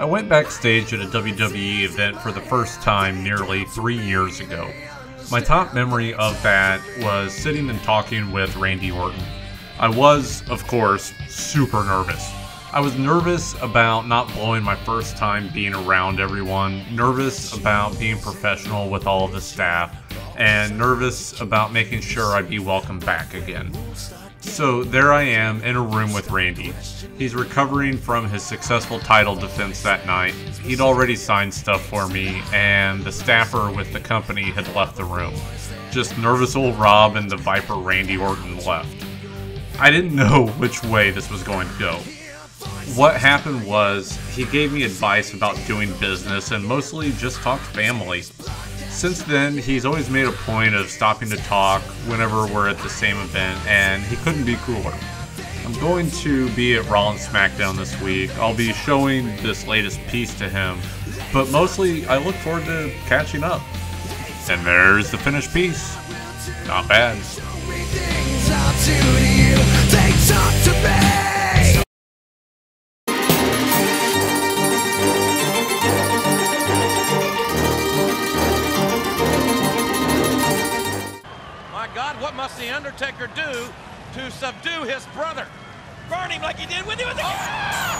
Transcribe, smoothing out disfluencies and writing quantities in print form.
I went backstage at a WWE event for the first time nearly 3 years ago. My top memory of that was sitting and talking with Randy Orton. I was, of course, super nervous. I was nervous about not blowing my first time being around everyone, nervous about being professional with all of the staff, and nervous about making sure I'd be welcome back again. So there I am in a room with Randy. He's recovering from his successful title defense that night. He'd already signed stuff for me, and the staffer with the company had left the room. Just nervous old Rob and the Viper Randy Orton left. I didn't know which way this was going to go. What happened was, he gave me advice about doing business and mostly just talked family. Since then, he's always made a point of stopping to talk whenever we're at the same event, and he couldn't be cooler. I'm going to be at Raw and Smackdown this week. I'll be showing this latest piece to him, but mostly I look forward to catching up. And there's the finished piece. Not bad. My God, what must the Undertaker do to subdue his brother? Burn him like he did when he was a kid!